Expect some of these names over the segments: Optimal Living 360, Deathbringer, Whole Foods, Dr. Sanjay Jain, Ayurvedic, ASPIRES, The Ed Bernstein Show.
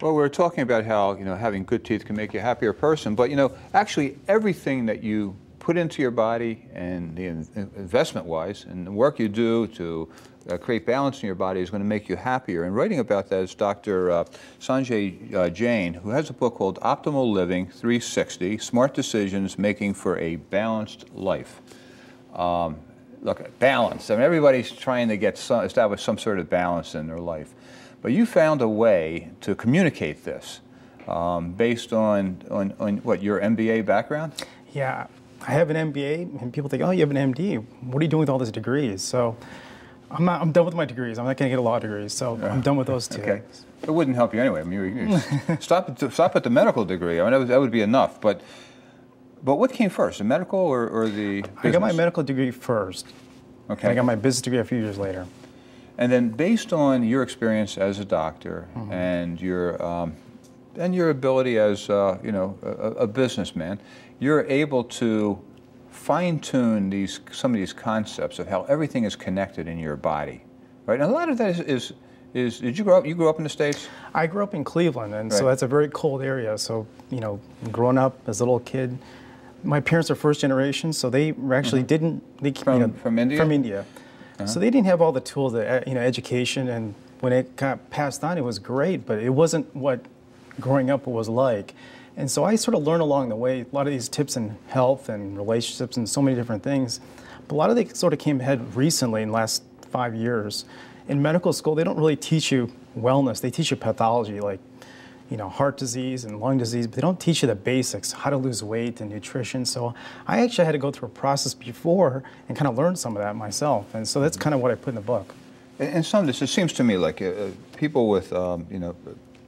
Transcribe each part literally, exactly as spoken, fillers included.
Well, we were talking about how, you know, having good teeth can make you a happier person, but, you know, actually everything that you put into your body and the investment-wise and the work you do to uh, create balance in your body is going to make you happier. And writing about that is Doctor Uh, Sanjay uh, Jain, who has a book called Optimal Living three sixty, Smart Decisions Making for a Balanced Life. Um, look, balance. I mean, everybody's trying to get some, establish some sort of balance in their life. But you found a way to communicate this um, based on, on, on, what, your M B A background? Yeah, I have an M B A, and people think, oh, you have an M D. What are you doing with all these degrees? So I'm, not, I'm done with my degrees. I'm not going to get a law degree, so I'm done with those two. Okay. It wouldn't help you anyway. I mean, you, you stop, at the, stop at the medical degree. I mean, that would, that would be enough. But, but what came first, the medical or, or the business? I got my medical degree first. Okay. And I got my business degree a few years later. And then, based on your experience as a doctor mm-hmm. and your um, and your ability as uh, you know a, a businessman, you're able to fine-tune these some of these concepts of how everything is connected in your body, right? And a lot of that is, is is did you grow up? You grew up in the States? I grew up in Cleveland, and right. so that's a very cold area. So you know, growing up as a little kid, my parents are first generation, so they actually mm-hmm. didn't they, from you know, from India from India. Uh-huh. So they didn't have all the tools, that, you know, education, and when it got passed on, it was great, but it wasn't what growing up was like. And so I sort of learned along the way a lot of these tips in health and relationships and so many different things. But a lot of they sort of came ahead recently in the last five years. In medical school, they don't really teach you wellness. They teach you pathology, like, you know, heart disease and lung disease, but they don't teach you the basics, how to lose weight and nutrition. So I actually had to go through a process before and kind of learn some of that myself. And so that's kind of what I put in the book. And, and some of this, it seems to me like uh, people with, um, you know,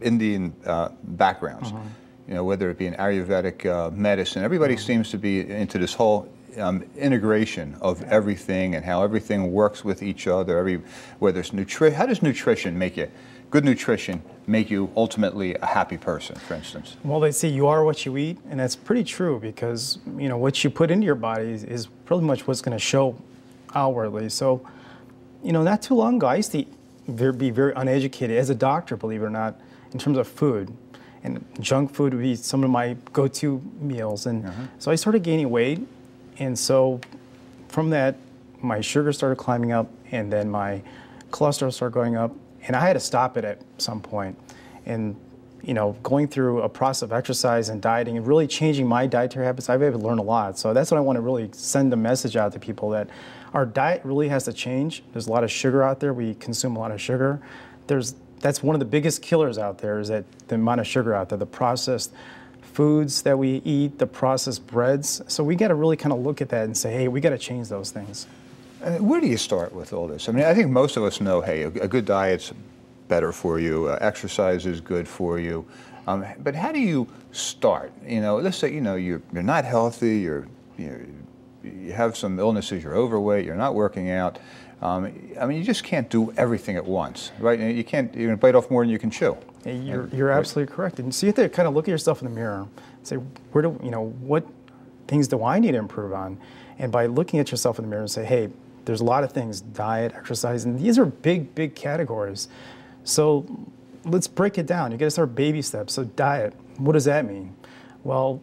Indian uh, backgrounds, uh-huh. you know, whether it be in Ayurvedic uh, medicine, everybody uh-huh. seems to be into this whole Um, integration of yeah. everything and how everything works with each other. Every whether it's nutrition, how does nutrition make you good nutrition make you ultimately a happy person, for instance? Well, they say you are what you eat, and that's pretty true because you know what you put into your body is, is pretty much what's going to show outwardly. So, you know, not too long ago, I used to be very uneducated as a doctor, believe it or not, in terms of food. And junk food would be some of my go-to meals, and uh-huh. so I started gaining weight. And so from that, my sugar started climbing up, and then my cholesterol started going up, and I had to stop it at some point. And, you know, going through a process of exercise and dieting and really changing my dietary habits, I've been able to learn a lot. So that's what I want to really send a message out to people, that our diet really has to change. There's a lot of sugar out there. We consume a lot of sugar. There's, that's one of the biggest killers out there, is that the amount of sugar out there, the processed foods that we eat, the processed breads. So we got to really kind of look at that and say, hey, we got to change those things. Where do you start with all this? I mean, I think most of us know, hey, a good diet's better for you, uh, exercise is good for you. Um, but how do you start? You know, let's say, you know, you're, you're not healthy, you're, you're, you have some illnesses, you're overweight, you're not working out. Um, I mean, you just can't do everything at once, right? You can't even bite off more than you can chew. You're, you're absolutely correct. And so you have to kind of look at yourself in the mirror and say, where do, you know, what things do I need to improve on? And by looking at yourself in the mirror and say, hey, there's a lot of things, diet, exercise, and these are big, big categories. So let's break it down. You got to start baby steps. So diet, what does that mean? Well,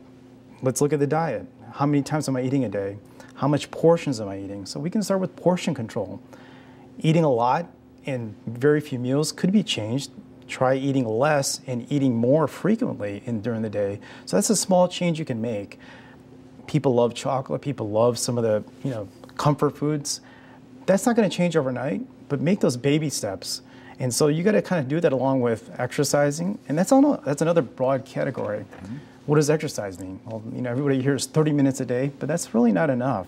let's look at the diet. How many times am I eating a day? How much portions am I eating? So we can start with portion control. Eating a lot and very few meals could be changed. Try eating less and eating more frequently in, during the day. So that's a small change you can make. People love chocolate. People love some of the you know comfort foods. That's not going to change overnight, but make those baby steps. And so you got to kind of do that along with exercising. And that's all, that's another broad category. Mm-hmm. What does exercise mean? Well, you know, everybody hears thirty minutes a day, but that's really not enough.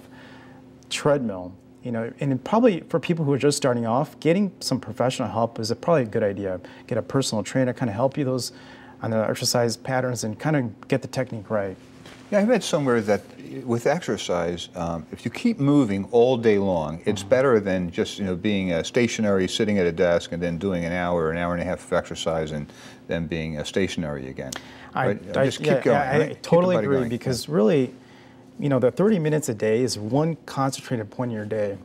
Treadmill, you know, and probably for people who are just starting off, getting some professional help is a, probably a good idea. Get a personal trainer, kind of help you those on the exercise patterns and kind of get the technique right. Yeah, I read somewhere that with exercise, um, if you keep moving all day long, it's mm-hmm. better than just you know being uh, stationary, sitting at a desk, and then doing an hour, an hour and a half of exercise, and then being uh, stationary again. I, right? I just keep yeah, going. I, right? I totally agree going. Because really, you know, the thirty minutes a day is one concentrated point in your day,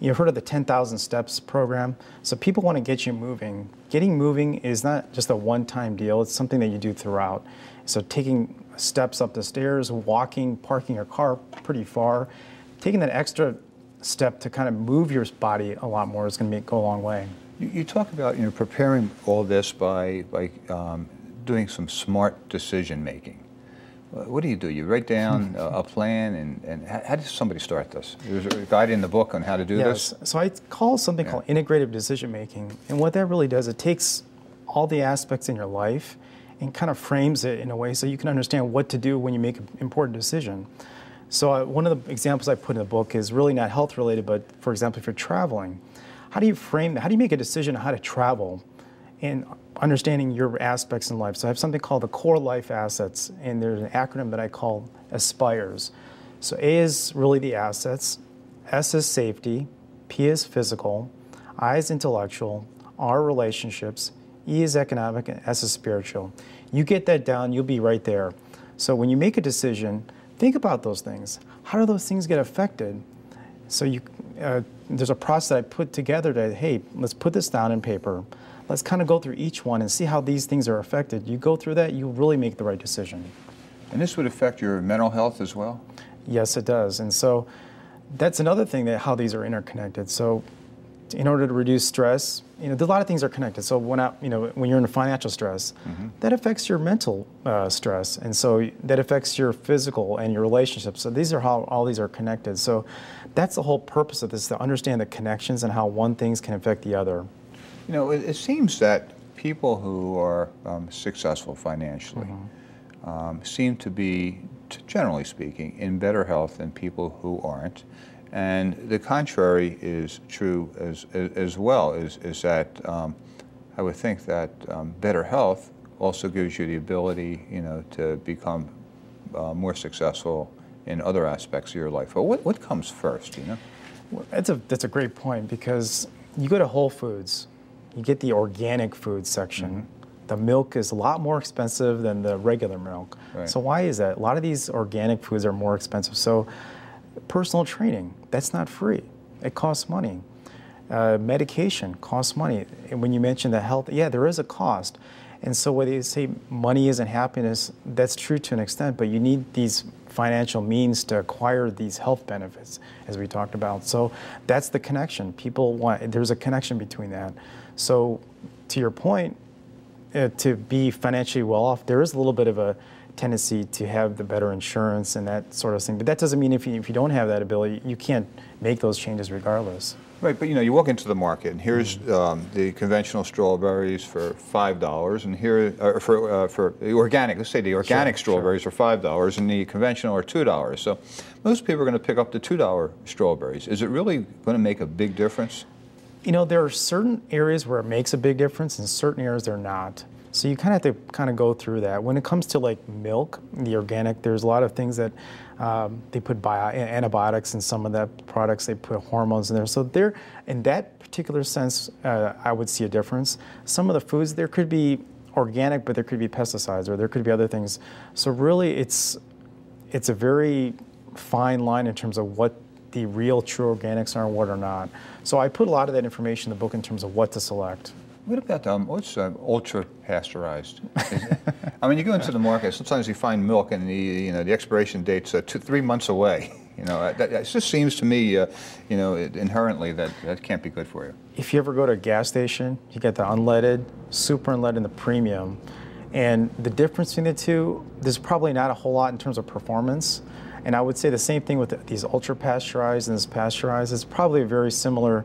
You've heard of the ten thousand steps program. So people want to get you moving. Getting moving is not just a one-time deal. It's something that you do throughout. So taking steps up the stairs, walking, parking your car pretty far, taking that extra step to kind of move your body a lot more is going to go a long way. You, you talk about, you know, preparing all this by, by um, doing some smart decision-making. What do you do? You write down a plan, and, and how does somebody start this? There's a guide in the book on how to do yes. this? So I call something yeah. called integrative decision-making. And what that really does, it takes all the aspects in your life and kind of frames it in a way so you can understand what to do when you make an important decision. So I, one of the examples I put in the book is really not health-related, but for example, if you're traveling, how do you frame that? How do you make a decision on how to travel? And understanding your aspects in life. So I have something called the core life assets, and there's an acronym that I call ASPIRES. So A is really the assets, S is safety, P is physical, I is intellectual, R relationships, E is economic, and S is spiritual. You get that down, you'll be right there. So when you make a decision, think about those things. How do those things get affected? So you, uh, there's a process that I put together that, hey, let's put this down in paper. Let's kind of go through each one and see how these things are affected. You go through that, you really make the right decision. And this would affect your mental health as well? Yes, it does. And so that's another thing, that how these are interconnected. So in order to reduce stress, you know, a lot of things are connected. So when, I, you know, when you're in financial stress, mm-hmm. that affects your mental uh, stress. And so that affects your physical and your relationships. So these are how all these are connected. So that's the whole purpose of this, to understand the connections and how one things can affect the other. You know, it, it seems that people who are um, successful financially mm-hmm. um, seem to be, generally speaking, in better health than people who aren't. And the contrary is true as, as well, is, is that um, I would think that um, better health also gives you the ability, you know, to become uh, more successful in other aspects of your life. But what, what comes first, you know? Well, that's, a, that's a great point, because you go to Whole Foods, you get the organic food section. Mm-hmm. The milk is a lot more expensive than the regular milk. Right. So why is that? A lot of these organic foods are more expensive. So personal training, that's not free. It costs money. Uh, medication costs money. And when you mention the health, yeah, there is a cost. And so whether you say money isn't happiness, that's true to an extent, but you need these financial means to acquire these health benefits, as we talked about. So that's the connection. People want, there's a connection between that. So to your point, uh, to be financially well off, there is a little bit of a tendency to have the better insurance and that sort of thing. But that doesn't mean if you, if you don't have that ability, you can't make those changes regardless. Right, but you know, you walk into the market, and here's um, the conventional strawberries for five dollars, and here uh, for uh, for the organic. Let's say the organic sure, strawberries sure. are five dollars, and the conventional are two dollars. So most people are going to pick up the two-dollar strawberries. Is it really going to make a big difference? You know, there are certain areas where it makes a big difference, and certain areas they're not. So you kind of have to kind of go through that. When it comes to like milk, the organic, there's a lot of things that um, they put bio antibiotics in some of that products. They put hormones in there. So there, in that particular sense, uh, I would see a difference. Some of the foods, there could be organic, but there could be pesticides or there could be other things. So really, it's it's a very fine line in terms of what the real true organics are and what are not. So I put a lot of that information in the book in terms of what to select. What about um, what's um, ultra-pasteurized? I mean, you go into the market, sometimes you find milk and the, you know, the expiration date's uh, two, three months away. You know, that, that just seems to me, uh, you know, it, inherently that that can't be good for you. If you ever go to a gas station, you get the unleaded, super unleaded, and the premium. And the difference between the two, there's probably not a whole lot in terms of performance. And I would say the same thing with the, these ultra-pasteurized and this pasteurized. It's probably a very similar.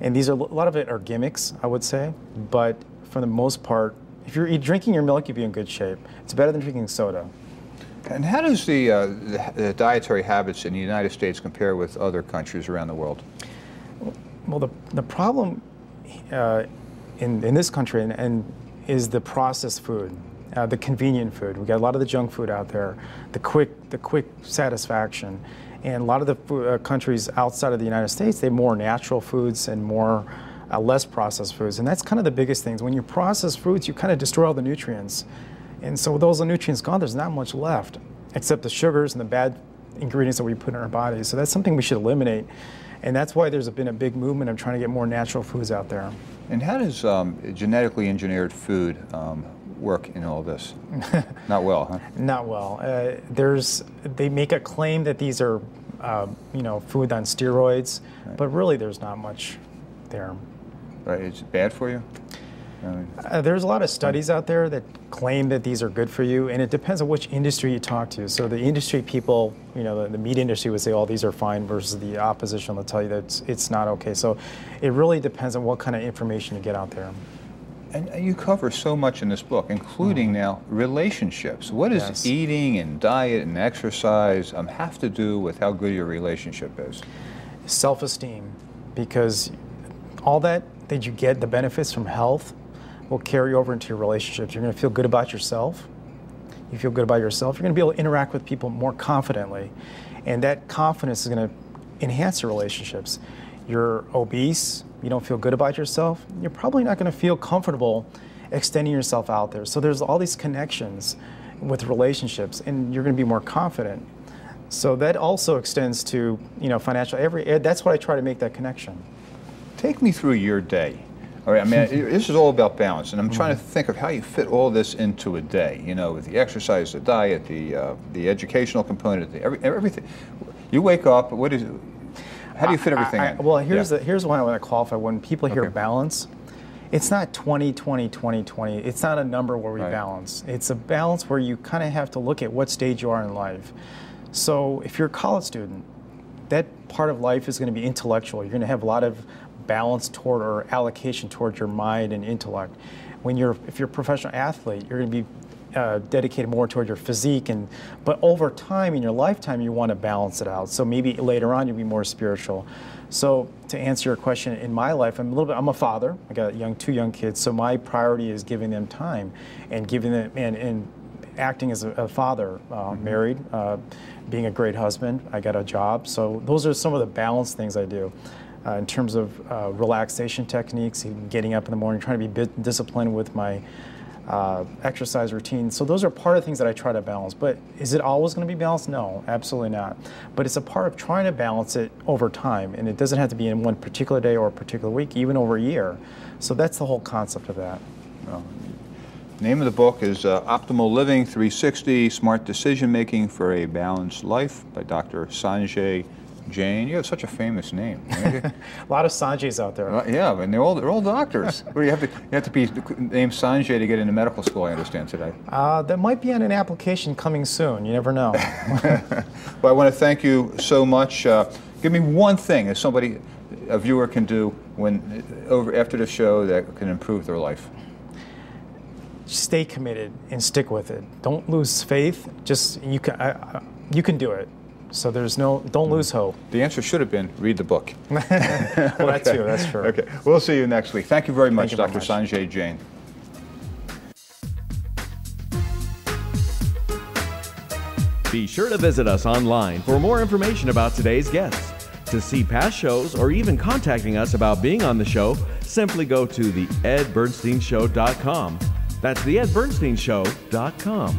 And these are, a lot of it are gimmicks, I would say, but for the most part, if you're drinking your milk, you'd be in good shape. It's better than drinking soda. And how does the, uh, the, the dietary habits in the United States compare with other countries around the world? Well, the, the problem uh, in, in this country and, and is the processed food, uh, the convenient food. We got a lot of the junk food out there, the quick, the quick satisfaction. And a lot of the food, uh, countries outside of the United States, they have more natural foods and more uh, less processed foods. And that's kind of the biggest thing. When you process foods, you kind of destroy all the nutrients. And so with those nutrients gone, there's not much left, except the sugars and the bad ingredients that we put in our bodies. So that's something we should eliminate. And that's why there's been a big movement of trying to get more natural foods out there. And how does um, genetically engineered food um, work in all this? Not well, huh? Not well. Uh, there's, they make a claim that these are, uh, you know, food on steroids, right. But really there's not much there. Right, it's bad for you? I mean, uh, there's a lot of studies out there that claim that these are good for you, and it depends on which industry you talk to. So the industry people, you know, the, the meat industry would say, oh, these are fine, versus the opposition will tell you that it's, it's not okay. So it really depends on what kind of information you get out there. And you cover so much in this book, including mm-hmm. now relationships. What does yes. eating and diet and exercise um, have to do with how good your relationship is? Self-esteem, because all that that you get, the benefits from health, will carry over into your relationships. You're going to feel good about yourself. You feel good about yourself. You're going to be able to interact with people more confidently, and that confidence is going to enhance your relationships. You're obese, you don't feel good about yourself, you're probably not going to feel comfortable extending yourself out there. So there's all these connections with relationships, and you're going to be more confident. So that also extends to, you know, financial. Every that's what I try to make that connection. Take me through your day. All right, I mean, this is all about balance, and I'm trying mm-hmm. to think of how you fit all this into a day. You know, with the exercise, the diet, the uh, the educational component, the every, everything. You wake up. What is it? How do you fit everything I, I, in? Well, here's, yeah. the, here's why I want to qualify. When people hear okay. balance, it's not twenty, twenty, twenty, twenty. It's not a number where we right. balance. It's a balance where you kind of have to look at what stage you are in life. So if you're a college student, that part of life is going to be intellectual. You're going to have a lot of balance toward or allocation toward your mind and intellect. When you're, if you're a professional athlete, you're going to be Uh, dedicated more toward your physique, and but over time in your lifetime you want to balance it out. So maybe later on you'll be more spiritual. So to answer your question, in my life, I'm a little bit. I'm a father. I got young, two young kids. So my priority is giving them time, and giving them and, and acting as a, a father, uh, mm-hmm. married, uh, being a great husband. I got a job. So those are some of the balanced things I do. Uh, in terms of uh, relaxation techniques, getting up in the morning, trying to be bit disciplined with my. Uh, exercise routine. So those are part of the things that I try to balance. But is it always going to be balanced? No, absolutely not. But it's a part of trying to balance it over time, and it doesn't have to be in one particular day or a particular week, even over a year. So that's the whole concept of that. Well, the name of the book is uh, Optimal Living three sixty, Smart Decision Making for a Balanced Life by Doctor Sanjay Jain. You have such a famous name. A lot of Sanjays out there. Uh, yeah, and they're all, they're all doctors. Well, you, have to, you have to be named Sanjay to get into medical school, I understand, today. Uh, that might be on an application coming soon. You never know. Well, I want to thank you so much. Uh, give me one thing that somebody, a viewer, can do when over after the show that can improve their life. Stay committed and stick with it. Don't lose faith. Just you can, I, I, you can do it. So there's no, don't lose hope. The answer should have been, read the book. Well, that's okay. true, that's true. Okay, we'll see you next week. Thank you very much, you Doctor Very much. Sanjay Jain. Be sure to visit us online for more information about today's guests. To see past shows or even contacting us about being on the show, simply go to the ed bernstein show dot com. That's the ed bernstein show dot com.